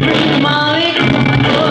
Break my heart.